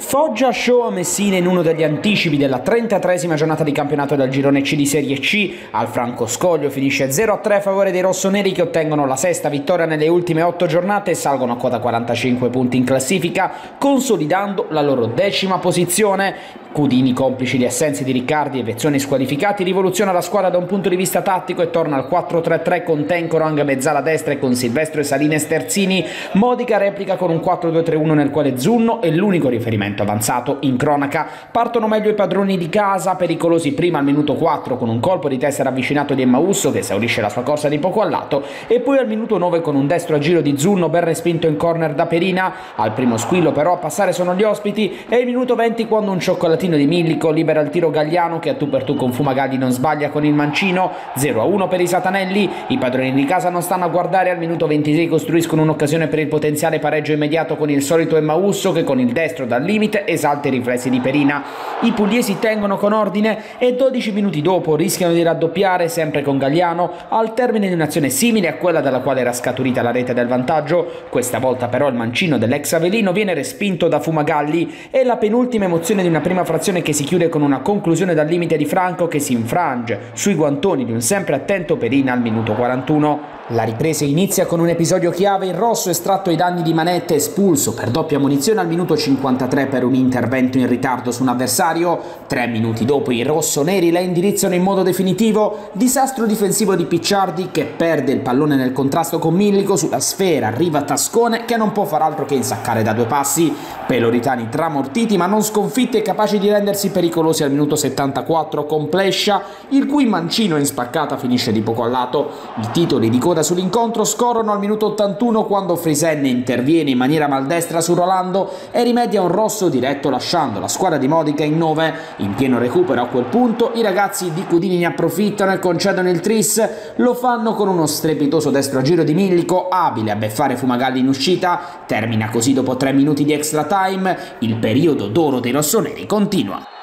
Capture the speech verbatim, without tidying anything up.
Foggia show a Messina in uno degli anticipi della trentatreesima giornata di campionato del girone C di Serie C. Al Franco Scoglio finisce zero a tre a favore dei rossoneri, che ottengono la sesta vittoria nelle ultime otto giornate e salgono a quota quarantacinque punti in classifica, consolidando la loro decima posizione. Cudini, complici di assenze di Riccardi e Vezzone squalificati, rivoluziona la squadra da un punto di vista tattico e torna al quattro tre tre con Tencorang mezzala destra e con Silvestro e Saline e Sterzini. Modica replica con un quattro due tre uno nel quale Zunno è l'unico riferimento avanzato in cronaca. Partono meglio i padroni di casa, pericolosi prima al minuto quattro con un colpo di testa ravvicinato di Emmausso che esaurisce la sua corsa di poco all'atto, e poi al minuto nove con un destro a giro di Zunno ben respinto in corner da Perina. Al primo squillo però a passare sono gli ospiti, e il minuto venti quando un cioccolatino di Millico libera il tiro Gagliano, che a tu per tu con Fumagalli non sbaglia con il mancino. Zero a uno per i satanelli. I padroni di casa non stanno a guardare, al minuto ventisei costruiscono un'occasione per il potenziale pareggio immediato con il solito Emmausso che con il destro da lì esalta i riflessi di Perina. I pugliesi tengono con ordine e dodici minuti dopo rischiano di raddoppiare sempre con Gagliano al termine di un'azione simile a quella dalla quale era scaturita la rete del vantaggio. Questa volta però il mancino dell'ex Avellino viene respinto da Fumagalli. È la penultima emozione di una prima frazione che si chiude con una conclusione dal limite di Franco che si infrange sui guantoni di un sempre attento Perina al minuto quarantuno. La ripresa inizia con un episodio chiave in rosso estratto ai danni di Manette, espulso per doppia munizione al minuto cinquantatré per un intervento in ritardo su un avversario. Tre minuti dopo i rossoneri la indirizzano in modo definitivo. Disastro difensivo di Picciardi che perde il pallone nel contrasto con Millico. Sulla sfera arriva Tascone che non può far altro che insaccare da due passi. Peloritani tramortiti ma non sconfitti e capaci di rendersi pericolosi al minuto settantaquattro con Plescia, il cui mancino in spaccata finisce di poco al lato. I titoli di coda sull'incontro scorrono al minuto ottantuno quando Frisenne interviene in maniera maldestra su Rolando e rimedia un rosso diretto lasciando la squadra di Modica in nove. In pieno recupero a quel punto i ragazzi di Cudini ne approfittano e concedono il tris. Lo fanno con uno strepitoso destro a giro di Millico, abile a beffare Fumagalli in uscita. Termina così dopo tre minuti di extra time. Il periodo d'oro dei rossoneri continua.